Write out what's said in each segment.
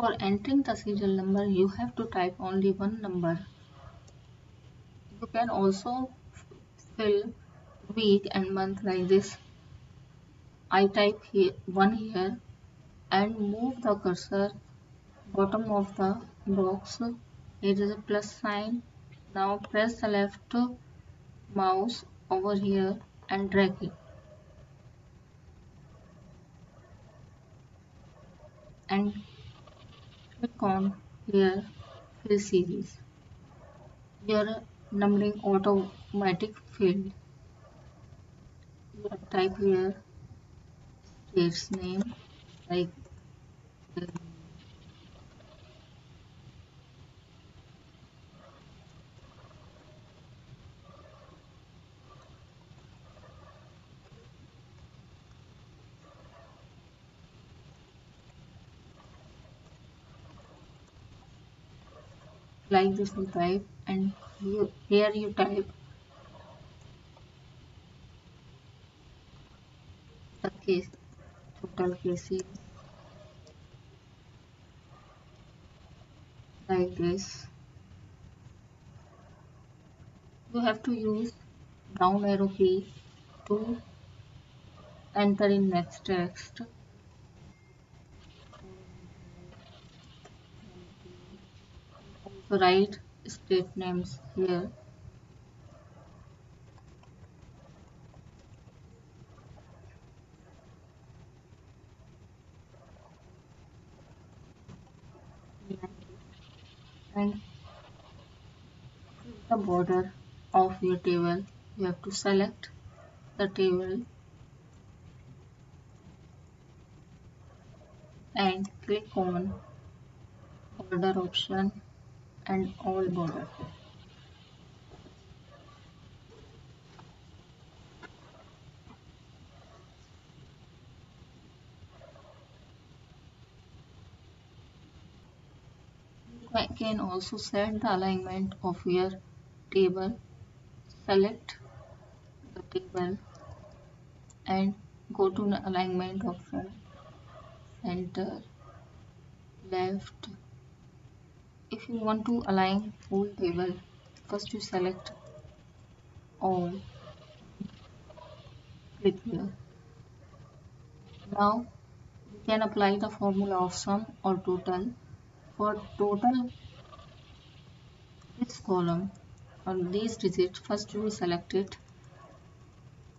For entering the serial number, you have to type only one number. You can also fill week and month like this. I type here 1 year and move the cursor bottom of the box. It is a plus sign. Now press the left mouse over here and drag it. And click on here fill series. Your numbering automatic field. You type here state's name like this you type, and here you type the case, total cases like this. You have to use down arrow key to enter in next text. Write state names here. And the border of your table, you have to select the table and click on border option and all border. You can also set the alignment of your table. Select the table and go to the alignment option, center, left. If you want to align whole table, first you select all, click here. Now you can apply the formula of sum or total. For total, this column or these digits, first you will select it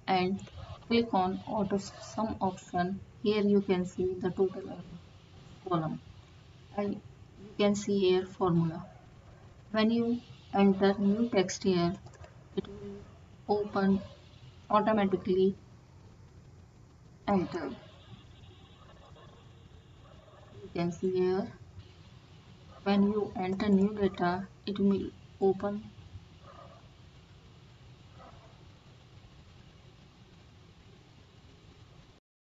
and click on auto sum option. Here you can see the total column and you can see here formula. When you enter new text here, it will open automatically. Enter. You can see here. When you enter new data, it will open